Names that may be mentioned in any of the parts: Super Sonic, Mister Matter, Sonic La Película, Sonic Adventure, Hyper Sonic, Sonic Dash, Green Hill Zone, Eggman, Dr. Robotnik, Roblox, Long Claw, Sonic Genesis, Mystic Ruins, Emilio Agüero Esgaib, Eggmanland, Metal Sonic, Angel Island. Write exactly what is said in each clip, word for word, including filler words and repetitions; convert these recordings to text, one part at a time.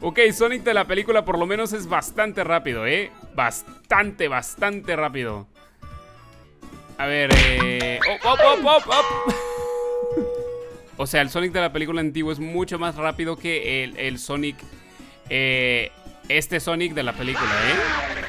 Ok, Sonic de la película por lo menos es bastante rápido, ¿eh? Bastante, bastante rápido. A ver, eh... ¡Oh, oh, oh, oh, oh! O sea, el Sonic de la película antigua es mucho más rápido que el, el Sonic... Eh... Este Sonic de la película, ¿eh?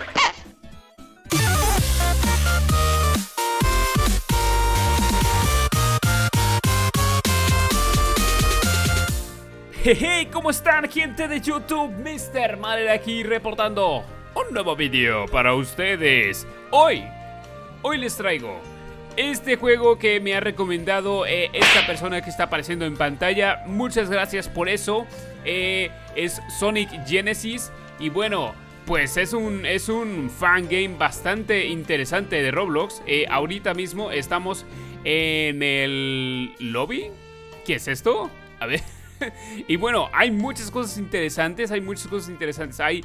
Hey, ¿cómo están, gente de YouTube? Mister Matter aquí reportando un nuevo video para ustedes. Hoy, hoy les traigo este juego que me ha recomendado eh, esta persona que está apareciendo en pantalla. Muchas gracias por eso. eh, Es Sonic Genesis. Y bueno, pues es un, es un fangame bastante interesante de Roblox. eh, Ahorita mismo estamos en el lobby. ¿Qué es esto? A ver. Y bueno, hay muchas cosas interesantes, hay muchas cosas interesantes, hay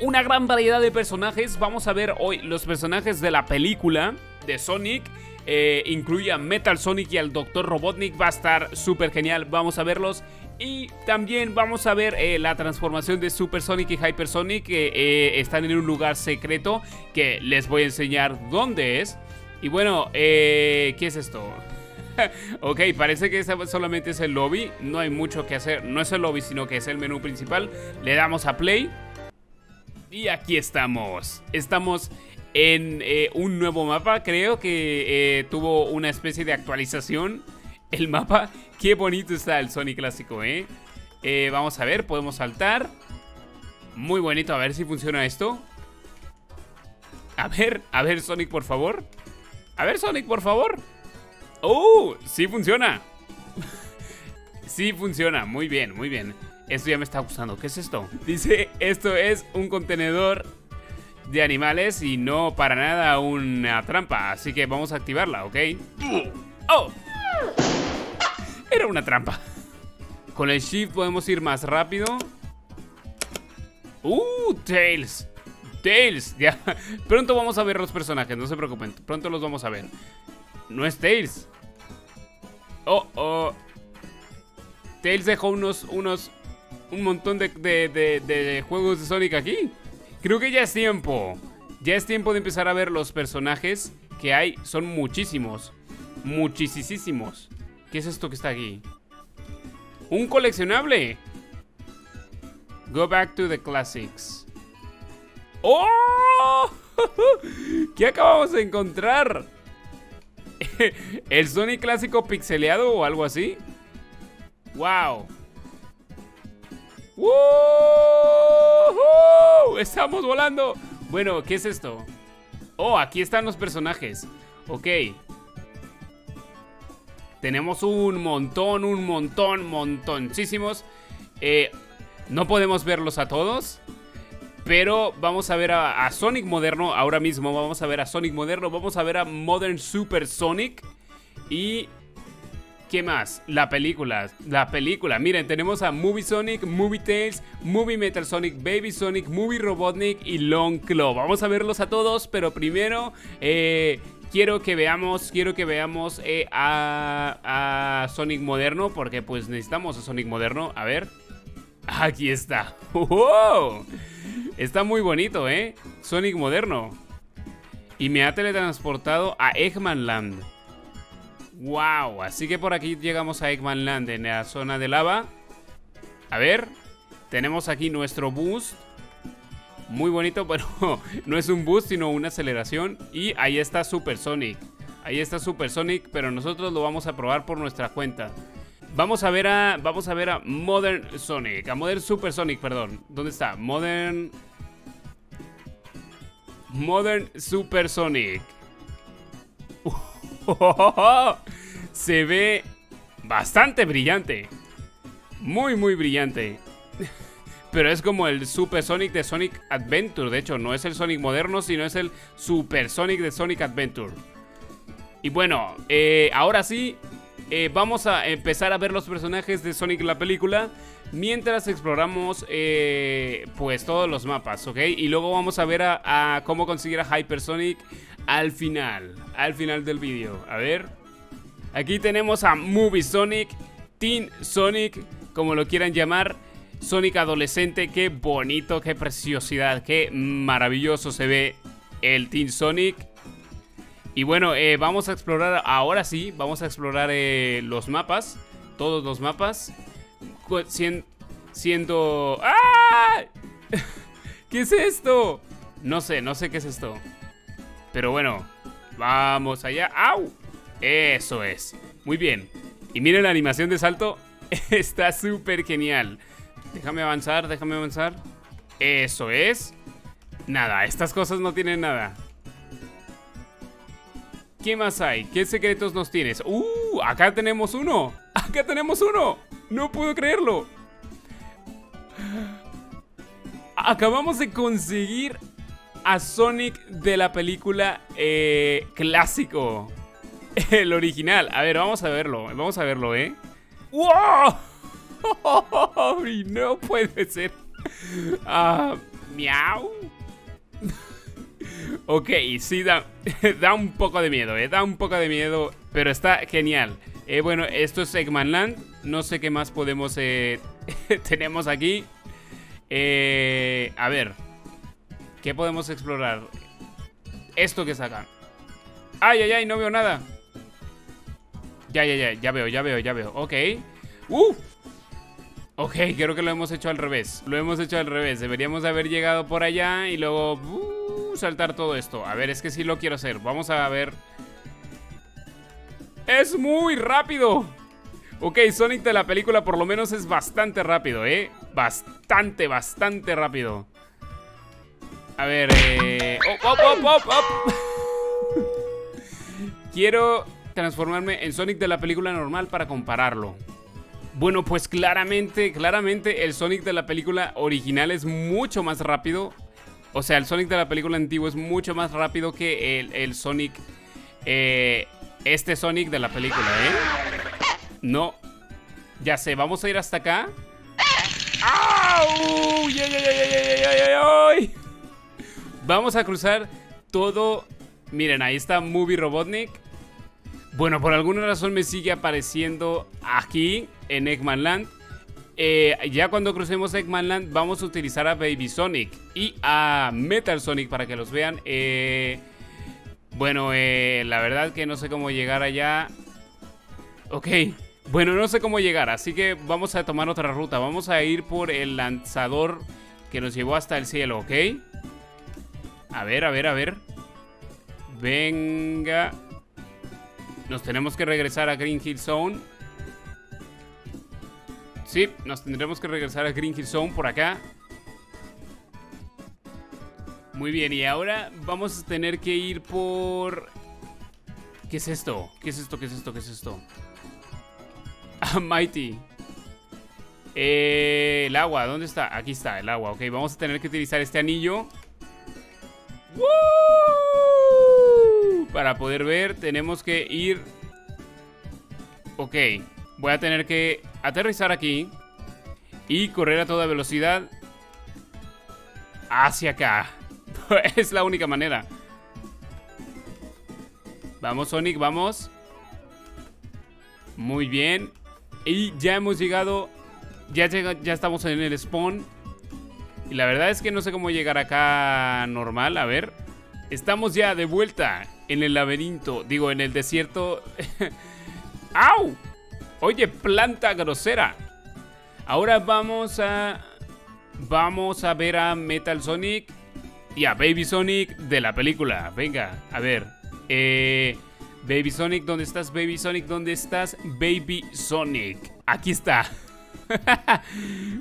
una gran variedad de personajes. Vamos a ver hoy los personajes de la película de Sonic, eh, incluye a Metal Sonic y al doctor Robotnik, va a estar súper genial, vamos a verlos. Y también vamos a ver eh, la transformación de Super Sonic y Hyper Sonic, que eh, están en un lugar secreto que les voy a enseñar dónde es. Y bueno, eh, ¿qué es esto? Ok, parece que solamente es el lobby. No hay mucho que hacer, no es el lobby, sino que es el menú principal. Le damos a play. Y aquí estamos. Estamos en eh, un nuevo mapa. Creo que eh, tuvo una especie de actualización el mapa. Qué bonito está el Sonic clásico, ¿eh? eh Vamos a ver, podemos saltar. Muy bonito, a ver si funciona esto. A ver, a ver Sonic, por favor. A ver Sonic, por favor. ¡Oh! Sí funciona. Sí funciona, muy bien, muy bien. Esto ya me está gustando, ¿qué es esto? Dice, esto es un contenedor de animales y no para nada una trampa, así que vamos a activarla, ¿ok? ¡Oh! Era una trampa. Con el shift podemos ir más rápido. ¡Uh! Tails Tails, ya. Pronto vamos a ver los personajes, no se preocupen. Pronto los vamos a ver. No es Tails. Oh, oh. Tails dejó unos, unos un montón de, de, de, de juegos de Sonic aquí. Creo que ya es tiempo. Ya es tiempo de empezar a ver los personajes que hay. Son muchísimos. Muchísimos. ¿Qué es esto que está aquí? Un coleccionable. Go back to the classics. ¡Oh! ¿Qué acabamos de encontrar? El Sonic clásico pixeleado o algo así. ¡Wow! ¡Woo! ¡Estamos volando! Bueno, ¿qué es esto? Oh, aquí están los personajes. Ok. Tenemos un montón, un montón, montoncísimos. Eh, no podemos verlos a todos. Pero vamos a ver a, a Sonic Moderno ahora mismo. Vamos a ver a Sonic Moderno. Vamos a ver a Modern Super Sonic. Y... ¿qué más? La película. La película. Miren, tenemos a Movie Sonic, Movie Tails, Movie Metal Sonic, Baby Sonic, Movie Robotnik y Long Claw. Vamos a verlos a todos, pero primero... Eh, quiero que veamos, quiero que veamos eh, a, a Sonic Moderno. Porque pues necesitamos a Sonic Moderno. A ver. Aquí está. ¡Wow! Está muy bonito, ¿eh? Sonic moderno. Y me ha teletransportado a Eggmanland. ¡Wow! Así que por aquí llegamos a Eggmanland, en la zona de lava. A ver. Tenemos aquí nuestro boost. Muy bonito, pero no es un boost, sino una aceleración. Y ahí está Super Sonic. Ahí está Super Sonic, pero nosotros lo vamos a probar por nuestra cuenta. Vamos a ver a... Vamos a ver a Modern Sonic. A Modern Super Sonic, perdón. ¿Dónde está? Modern... Modern Super Sonic. ¡Oh! Se ve bastante brillante. Muy, muy brillante. Pero es como el Super Sonic de Sonic Adventure. De hecho, no es el Sonic moderno, sino es el Super Sonic de Sonic Adventure. Y bueno, eh, ahora sí... Eh, vamos a empezar a ver los personajes de Sonic la película mientras exploramos eh, pues todos los mapas, ¿ok? Y luego vamos a ver a, a cómo conseguir a Hyper Sonic al final, al final del vídeo. A ver, aquí tenemos a Movie Sonic, Teen Sonic, como lo quieran llamar, Sonic adolescente. Qué bonito, qué preciosidad, qué maravilloso se ve el Teen Sonic. Y bueno, eh, vamos a explorar, ahora sí, vamos a explorar eh, los mapas, todos los mapas, Sien, siendo... ¡Ah! ¿Qué es esto? No sé, no sé qué es esto. Pero bueno, vamos allá. ¡Au! Eso es, muy bien. Y miren la animación de salto, está súper genial. Déjame avanzar, déjame avanzar. Eso es. Nada, estas cosas no tienen nada. ¿Qué más hay? ¿Qué secretos nos tienes? ¡Uh! Acá tenemos uno. Acá tenemos uno. No puedo creerlo. Acabamos de conseguir a Sonic de la película eh, clásico. El original. A ver, vamos a verlo. Vamos a verlo, ¿eh? ¡Wow! No puede ser. Uh, ¡Miau! Ok, sí, da, da un poco de miedo, eh, da un poco de miedo, pero está genial. Eh, bueno, esto es Eggmanland, no sé qué más podemos, eh, tenemos aquí. Eh, a ver, ¿qué podemos explorar? Esto que es acá. ¡Ay, ay, ay! No veo nada. Ya, ya, ya, ya veo, ya veo, ya veo, ok. ¡Uh! Ok, creo que lo hemos hecho al revés, lo hemos hecho al revés, deberíamos haber llegado por allá y luego... Uh, saltar todo esto. A ver, es que sí lo quiero hacer. Vamos a ver. ¡Es muy rápido! Ok, Sonic de la película por lo menos es bastante rápido, ¿eh? Bastante, bastante rápido. A ver, eh... ¡Oh, oh, oh, oh, oh! Quiero transformarme en Sonic de la película normal para compararlo. Bueno, pues claramente, claramente el Sonic de la película original es mucho más rápido. O sea, el Sonic de la película antigua es mucho más rápido que el, el Sonic... Eh, este Sonic de la película, ¿eh? No. Ya sé, vamos a ir hasta acá. ¡Au! ¡Ay, ay, ay, ay, ay, ay, ay! Vamos a cruzar todo... Miren, ahí está Movie Robotnik. Bueno, por alguna razón me sigue apareciendo aquí, en Eggmanland. Eh, ya cuando crucemos Eggmanland vamos a utilizar a Baby Sonic y a Metal Sonic para que los vean. eh, Bueno, eh, la verdad que no sé cómo llegar allá. Ok, bueno, no sé cómo llegar, así que vamos a tomar otra ruta. Vamos a ir por el lanzador que nos llevó hasta el cielo, ok. A ver, a ver, a ver. Venga. Nos tenemos que regresar a Green Hill Zone. Sí, nos tendremos que regresar a Green Hill Zone por acá. Muy bien, y ahora vamos a tener que ir por... ¿Qué es esto? ¿Qué es esto? ¿Qué es esto? ¿Qué es esto? Ah, Mighty. Eh, el agua, ¿dónde está? Aquí está, el agua. Ok, vamos a tener que utilizar este anillo. ¡Woo! Para poder ver, tenemos que ir... Ok, voy a tener que... aterrizar aquí y correr a toda velocidad hacia acá. Es la única manera. Vamos, Sonic, vamos. Muy bien. Y ya hemos llegado. Ya, lleg- ya estamos en el spawn. Y la verdad es que no sé cómo llegar acá normal. A ver. Estamos ya de vuelta en el laberinto. Digo, en el desierto. ¡Au! Oye, planta grosera. Ahora vamos a... Vamos a ver a Metal Sonic y a Baby Sonic de la película. Venga, a ver. Eh, Baby Sonic, ¿dónde estás? Baby Sonic, ¿dónde estás? Baby Sonic. Aquí está.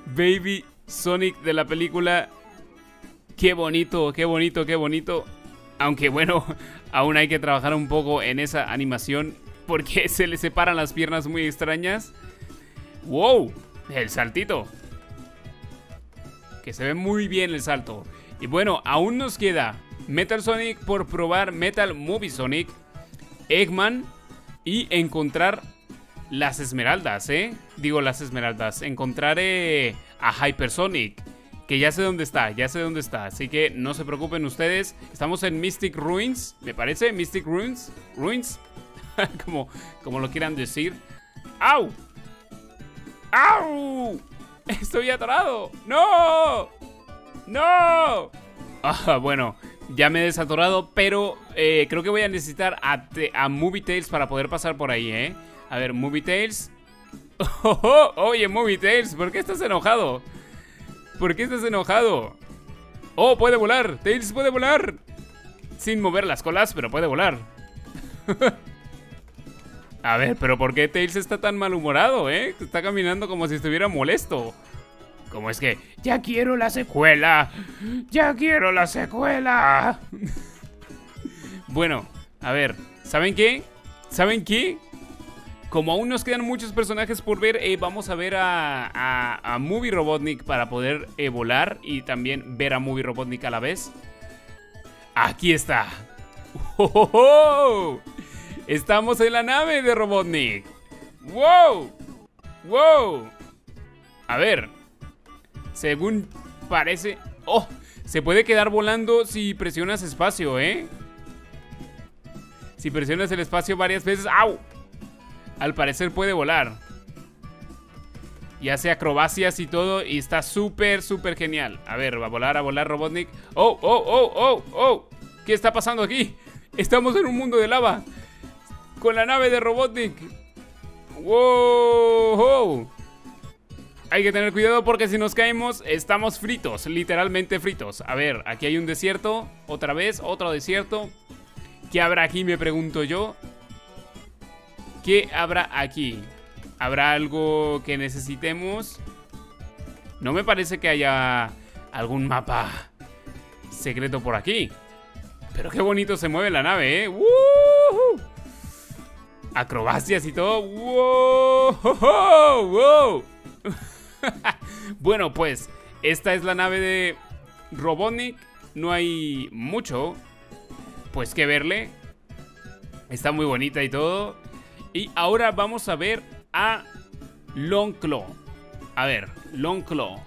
Baby Sonic de la película. Qué bonito, qué bonito, qué bonito. Aunque bueno, aún hay que trabajar un poco en esa animación, porque se le separan las piernas muy extrañas. ¡Wow! El saltito, que se ve muy bien el salto. Y bueno, aún nos queda Metal Sonic por probar, Metal Movie Sonic, Eggman y encontrar las esmeraldas, ¿eh? Digo las esmeraldas, encontraré a Hyper Sonic, que ya sé dónde está, ya sé dónde está. Así que no se preocupen ustedes. Estamos en Mystic Ruins, me parece. Mystic Ruins, Ruins. Como, como lo quieran decir. ¡Au! ¡Au! ¡Estoy atorado! ¡No! ¡No! Ah, bueno, ya me he desatorado, pero eh, creo que voy a necesitar a, a Movie Tails para poder pasar por ahí, ¿eh? A ver, Movie Tails. Oh, oh, oye, Movie Tails, ¿por qué estás enojado? ¿Por qué estás enojado? ¡Oh, puede volar! ¡Tails puede volar! Sin mover las colas, pero puede volar. A ver, pero ¿por qué Tails está tan malhumorado, eh? Está caminando como si estuviera molesto. Como es que, ¡ya quiero la secuela! ¡Ya quiero la secuela! Bueno, a ver, ¿saben qué? ¿Saben qué? Como aún nos quedan muchos personajes por ver, eh, vamos a ver a, a, a Movie Robotnik para poder eh, volar y también ver a Movie Robotnik a la vez. ¡Aquí está! ¡Oh, oh, oh! ¡Estamos en la nave de Robotnik! ¡Wow! ¡Wow! A ver, según parece... ¡Oh! Se puede quedar volando si presionas espacio, ¿eh? Si presionas el espacio varias veces... ¡Au! Al parecer puede volar y hace acrobacias y todo, y está súper, súper genial. A ver, va a volar, a volar Robotnik. ¡Oh, oh, oh, oh, oh! ¿Qué está pasando aquí? Estamos en un mundo de lava con la nave de Robotnik. ¡Wow! Hay que tener cuidado porque si nos caemos estamos fritos, literalmente fritos. A ver, aquí hay un desierto. Otra vez, otro desierto. ¿Qué habrá aquí? Me pregunto yo. ¿Qué habrá aquí? ¿Habrá algo que necesitemos? No me parece que haya algún mapa secreto por aquí. Pero qué bonito se mueve la nave, ¿eh? ¡Uh-huh! Acrobacias y todo. ¡Wow! ¡Wow! Bueno, pues esta es la nave de Robotnik. No hay mucho pues que verle. Está muy bonita y todo. Y ahora vamos a ver a Long Claw. A ver, Long Claw.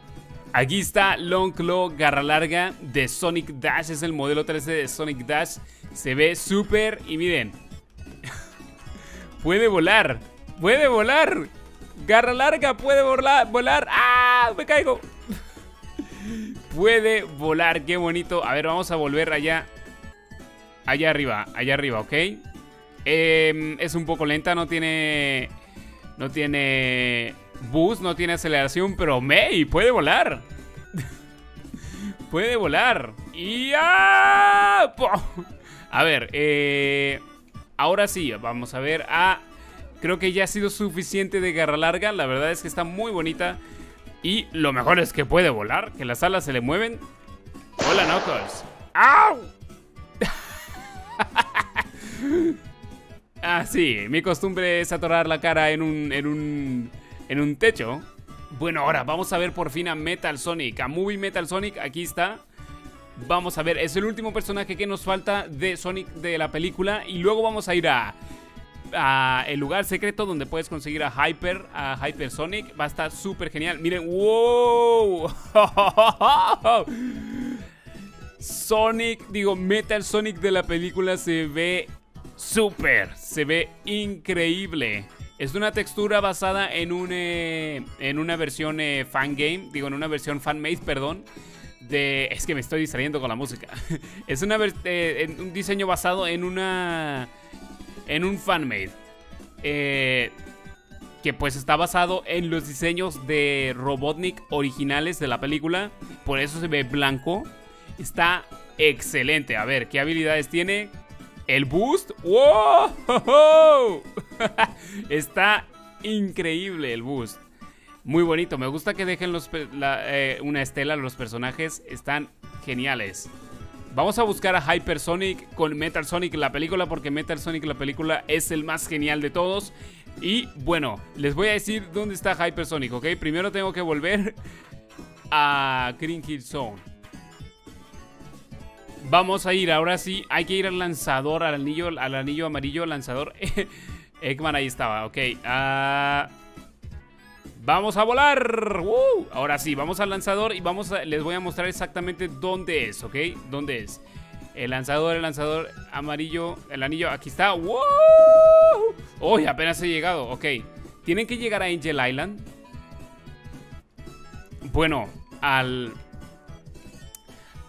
Aquí está Long Claw, garra larga de Sonic Dash. Es el modelo trece de Sonic Dash. Se ve súper y miren. Puede volar. Puede volar. Garra larga puede volar. volar. ¡Ah! Me caigo. Puede volar. Qué bonito. A ver, vamos a volver allá. Allá arriba. Allá arriba, ¿ok? Eh, es un poco lenta, no tiene no tiene boost, no tiene aceleración, pero May puede volar. Puede volar. Y ¡ah! A ver, eh, ahora sí, vamos a ver a... Creo que ya ha sido suficiente de garra larga, la verdad es que está muy bonita. Y lo mejor es que puede volar, que las alas se le mueven. Hola, Knuckles. ¡Au! Ah, sí, mi costumbre es atorar la cara en un, en un, en un techo. Bueno, ahora vamos a ver por fin a Metal Sonic, a Movie Metal Sonic, aquí está. Vamos a ver, es el último personaje que nos falta de Sonic de la película. Y luego vamos a ir a, a el lugar secreto donde puedes conseguir a Hyper, a Hyper Sonic. Va a estar súper genial, miren, wow. Sonic, digo, Metal Sonic de la película se ve... Super, se ve increíble. Es una textura basada en, un, eh, en una versión eh, fangame, digo en una versión fanmade, perdón. De, es que me estoy distrayendo con la música. Es una, eh, en un diseño basado en una, en un fanmade eh, que pues está basado en los diseños de Robotnik originales de la película. Por eso se ve blanco. Está excelente. A ver, ¿qué habilidades tiene? El boost, wow, está increíble el boost, muy bonito. Me gusta que dejen los, la, eh, una estela, los personajes están geniales. Vamos a buscar a Hyper Sonic con Metal Sonic la película porque Metal Sonic la película es el más genial de todos. Y bueno, les voy a decir dónde está Hyper Sonic, ¿ok? Primero tengo que volver a Green Hill Zone. Vamos a ir, ahora sí, hay que ir al lanzador, al anillo, al anillo amarillo, al lanzador. Eggman ahí estaba, ok. Uh, vamos a volar. Uh, ahora sí, vamos al lanzador y vamos a, les voy a mostrar exactamente dónde es, ok. ¿Dónde es? El lanzador, el lanzador amarillo, el anillo, aquí está. ¡Wow! ¡Uy, apenas he llegado! Ok, tienen que llegar a Angel Island. bueno, al...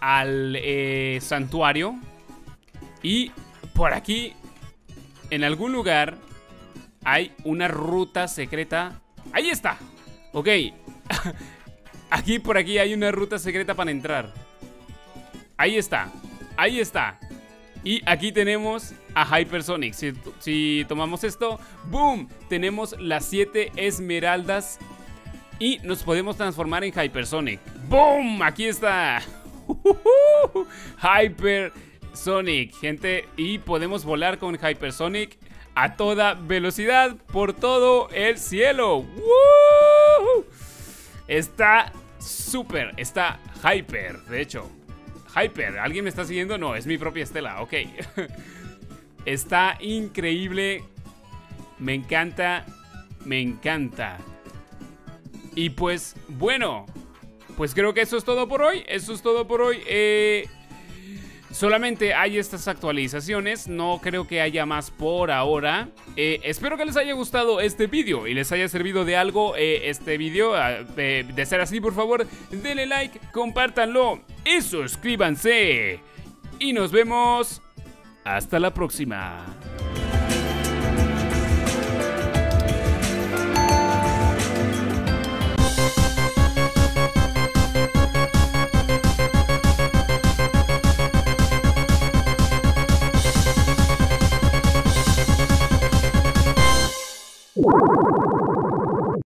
Al eh, santuario. Y por aquí, en algún lugar, hay una ruta secreta. ¡Ahí está! Ok. Aquí, por aquí hay una ruta secreta para entrar. Ahí está. Ahí está. Y aquí tenemos a Hyper Sonic. Si, si tomamos esto, ¡boom! Tenemos las siete esmeraldas y nos podemos transformar en Hyper Sonic. ¡Boom! Aquí está. Uh-huh. Hyper Sonic, gente, y podemos volar con Hyper Sonic a toda velocidad por todo el cielo. Uh-huh. Está súper, está hyper, de hecho. Hyper, ¿alguien me está siguiendo? No, es mi propia estela, ok. Está increíble. Me encanta, me encanta. Y pues, bueno, pues creo que eso es todo por hoy. Eso es todo por hoy. Eh, solamente hay estas actualizaciones. No creo que haya más por ahora. Eh, espero que les haya gustado este vídeo y les haya servido de algo eh, este vídeo. Eh, de ser así, por favor, denle like, compártanlo y suscríbanse. Y nos vemos hasta la próxima.